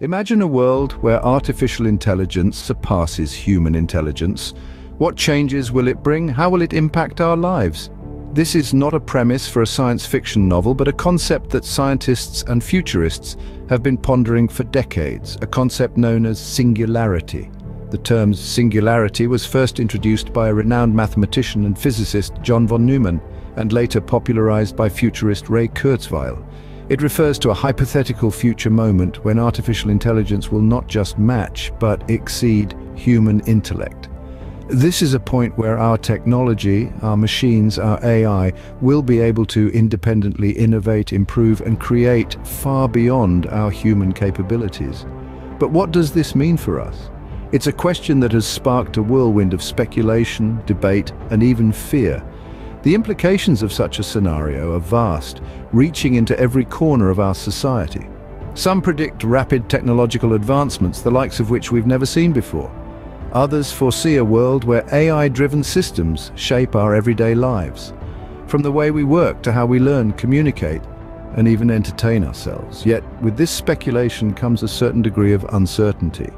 Imagine a world where artificial intelligence surpasses human intelligence. What changes will it bring? How will it impact our lives? This is not a premise for a science fiction novel, but a concept that scientists and futurists have been pondering for decades, a concept known as singularity. The term singularity was first introduced by a renowned mathematician and physicist John von Neumann, and later popularized by futurist Ray Kurzweil. It refers to a hypothetical future moment when artificial intelligence will not just match, but exceed human intellect. This is a point where our technology, our machines, our AI, will be able to independently innovate, improve, and create far beyond our human capabilities. But what does this mean for us? It's a question that has sparked a whirlwind of speculation, debate, and even fear. The implications of such a scenario are vast, reaching into every corner of our society. Some predict rapid technological advancements, the likes of which we've never seen before. Others foresee a world where AI-driven systems shape our everyday lives, from the way we work to how we learn, communicate, and even entertain ourselves. Yet, with this speculation comes a certain degree of uncertainty.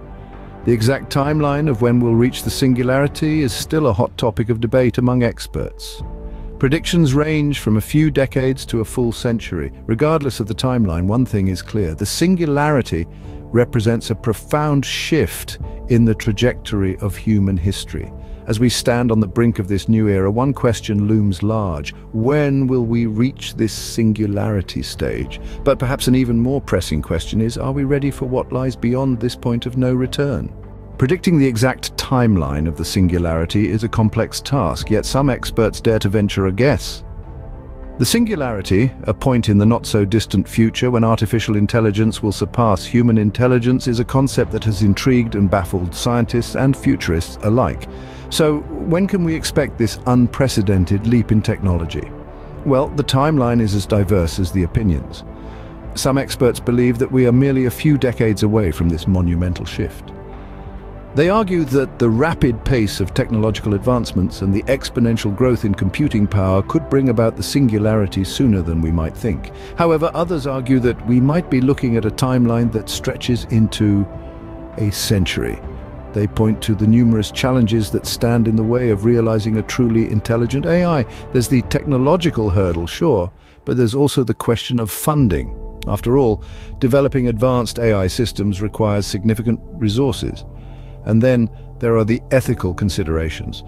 The exact timeline of when we'll reach the singularity is still a hot topic of debate among experts. Predictions range from a few decades to a full century. Regardless of the timeline, one thing is clear: the singularity represents a profound shift in the trajectory of human history. As we stand on the brink of this new era, one question looms large: when will we reach this singularity stage? But perhaps an even more pressing question is, are we ready for what lies beyond this point of no return? Predicting the exact timeline of the singularity is a complex task, yet some experts dare to venture a guess. The singularity, a point in the not-so-distant future when artificial intelligence will surpass human intelligence, is a concept that has intrigued and baffled scientists and futurists alike. So, when can we expect this unprecedented leap in technology? Well, the timeline is as diverse as the opinions. Some experts believe that we are merely a few decades away from this monumental shift. They argue that the rapid pace of technological advancements and the exponential growth in computing power could bring about the singularity sooner than we might think. However, others argue that we might be looking at a timeline that stretches into a century. They point to the numerous challenges that stand in the way of realizing a truly intelligent AI. There's the technological hurdle, sure, but there's also the question of funding. After all, developing advanced AI systems requires significant resources. And then there are the ethical considerations.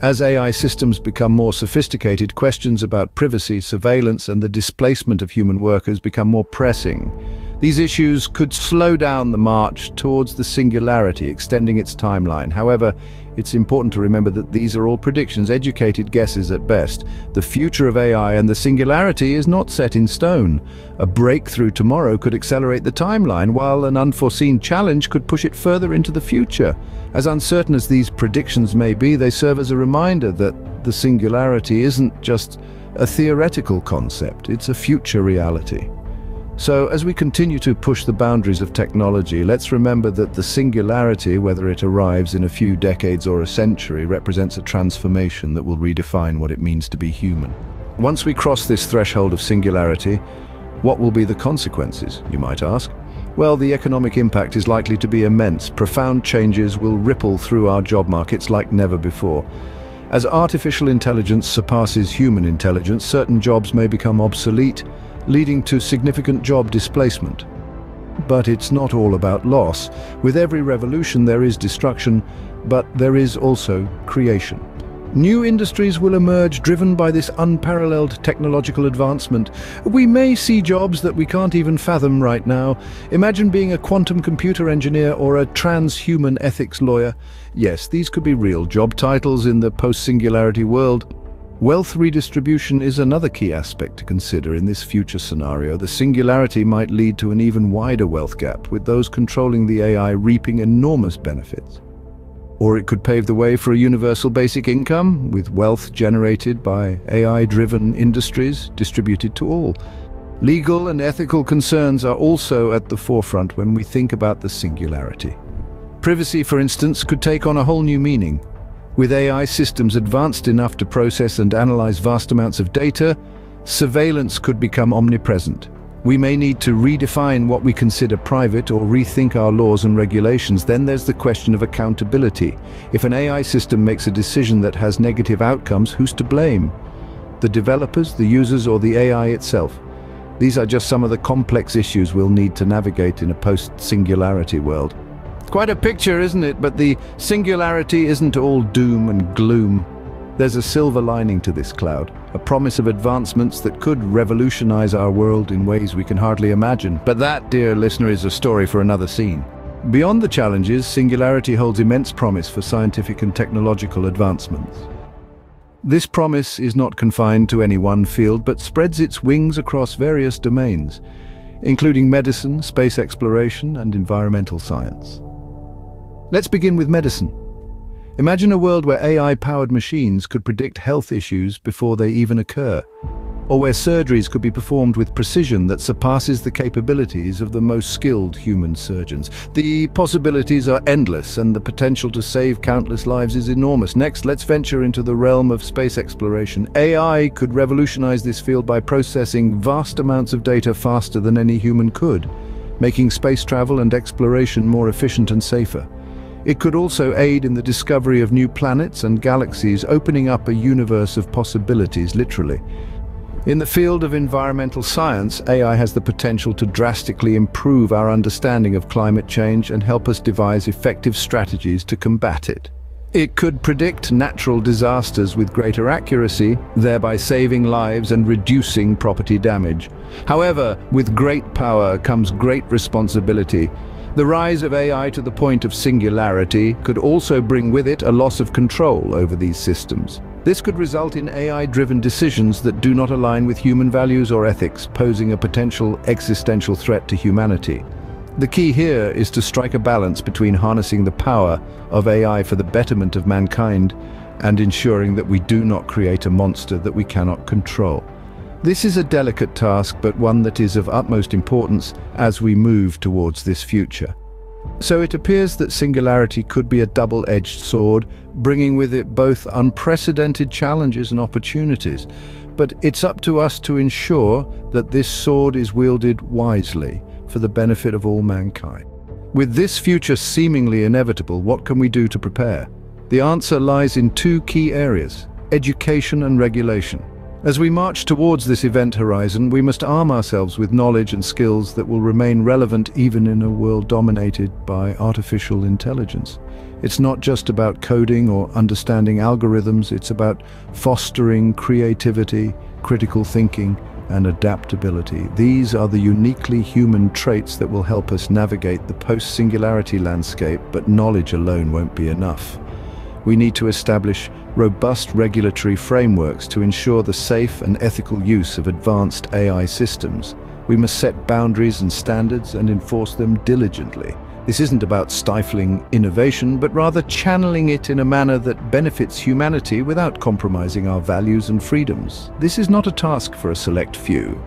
As AI systems become more sophisticated, questions about privacy, surveillance, and the displacement of human workers become more pressing. These issues could slow down the march towards the singularity, extending its timeline. However, it's important to remember that these are all predictions, educated guesses at best. The future of AI and the singularity is not set in stone. A breakthrough tomorrow could accelerate the timeline, while an unforeseen challenge could push it further into the future. As uncertain as these predictions may be, they serve as a reminder that the singularity isn't just a theoretical concept, it's a future reality. So, as we continue to push the boundaries of technology, let's remember that the singularity, whether it arrives in a few decades or a century, represents a transformation that will redefine what it means to be human. Once we cross this threshold of singularity, what will be the consequences, you might ask? Well, the economic impact is likely to be immense. Profound changes will ripple through our job markets like never before. As artificial intelligence surpasses human intelligence, certain jobs may become obsolete, leading to significant job displacement. But it's not all about loss. With every revolution there is destruction, but there is also creation. New industries will emerge driven by this unparalleled technological advancement. We may see jobs that we can't even fathom right now. Imagine being a quantum computer engineer or a transhuman ethics lawyer. Yes, these could be real job titles in the post-singularity world. Wealth redistribution is another key aspect to consider in this future scenario. The singularity might lead to an even wider wealth gap, with those controlling the AI reaping enormous benefits. Or it could pave the way for a universal basic income, with wealth generated by AI-driven industries distributed to all. Legal and ethical concerns are also at the forefront when we think about the singularity. Privacy, for instance, could take on a whole new meaning. With AI systems advanced enough to process and analyze vast amounts of data, surveillance could become omnipresent. We may need to redefine what we consider private or rethink our laws and regulations. Then there's the question of accountability. If an AI system makes a decision that has negative outcomes, who's to blame? The developers, the users, or the AI itself? These are just some of the complex issues we'll need to navigate in a post-singularity world. Quite a picture, isn't it? But the singularity isn't all doom and gloom. There's a silver lining to this cloud, a promise of advancements that could revolutionize our world in ways we can hardly imagine. But that, dear listener, is a story for another scene. Beyond the challenges, singularity holds immense promise for scientific and technological advancements. This promise is not confined to any one field, but spreads its wings across various domains, including medicine, space exploration, and environmental science. Let's begin with medicine. Imagine a world where AI-powered machines could predict health issues before they even occur, or where surgeries could be performed with precision that surpasses the capabilities of the most skilled human surgeons. The possibilities are endless, and the potential to save countless lives is enormous. Next, let's venture into the realm of space exploration. AI could revolutionize this field by processing vast amounts of data faster than any human could, making space travel and exploration more efficient and safer. It could also aid in the discovery of new planets and galaxies, opening up a universe of possibilities, literally. In the field of environmental science, AI has the potential to drastically improve our understanding of climate change and help us devise effective strategies to combat it. It could predict natural disasters with greater accuracy, thereby saving lives and reducing property damage. However, with great power comes great responsibility. The rise of AI to the point of singularity could also bring with it a loss of control over these systems. This could result in AI-driven decisions that do not align with human values or ethics, posing a potential existential threat to humanity. The key here is to strike a balance between harnessing the power of AI for the betterment of mankind and ensuring that we do not create a monster that we cannot control. This is a delicate task, but one that is of utmost importance as we move towards this future. So it appears that singularity could be a double-edged sword, bringing with it both unprecedented challenges and opportunities. But it's up to us to ensure that this sword is wielded wisely for the benefit of all mankind. With this future seemingly inevitable, what can we do to prepare? The answer lies in two key areas: education and regulation. As we march towards this event horizon, we must arm ourselves with knowledge and skills that will remain relevant even in a world dominated by artificial intelligence. It's not just about coding or understanding algorithms, it's about fostering creativity, critical thinking, and adaptability. These are the uniquely human traits that will help us navigate the post-singularity landscape, but knowledge alone won't be enough. We need to establish robust regulatory frameworks to ensure the safe and ethical use of advanced AI systems. We must set boundaries and standards and enforce them diligently. This isn't about stifling innovation, but rather channeling it in a manner that benefits humanity without compromising our values and freedoms. This is not a task for a select few.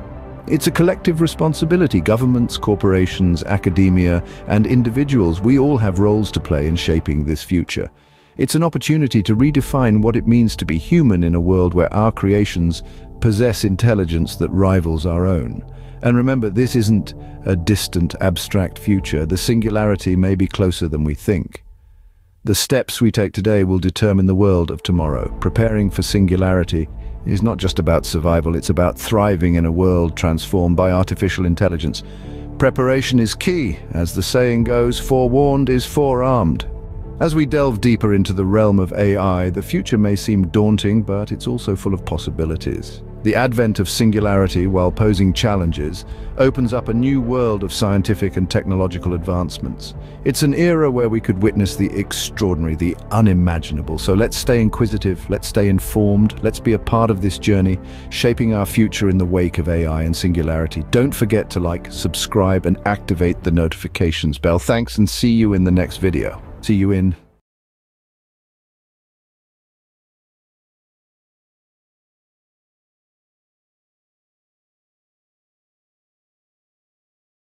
It's a collective responsibility. Governments, corporations, academia, and individuals, we all have roles to play in shaping this future. It's an opportunity to redefine what it means to be human in a world where our creations possess intelligence that rivals our own. And remember, this isn't a distant, abstract future. The singularity may be closer than we think. The steps we take today will determine the world of tomorrow. Preparing for singularity is not just about survival, it's about thriving in a world transformed by artificial intelligence. Preparation is key. As the saying goes, forewarned is forearmed. As we delve deeper into the realm of AI, the future may seem daunting, but it's also full of possibilities. The advent of singularity, while posing challenges, opens up a new world of scientific and technological advancements. It's an era where we could witness the extraordinary, the unimaginable. So let's stay inquisitive, let's stay informed, let's be a part of this journey, shaping our future in the wake of AI and singularity. Don't forget to like, subscribe, and activate the notifications bell. Thanks, and see you in the next video. See you in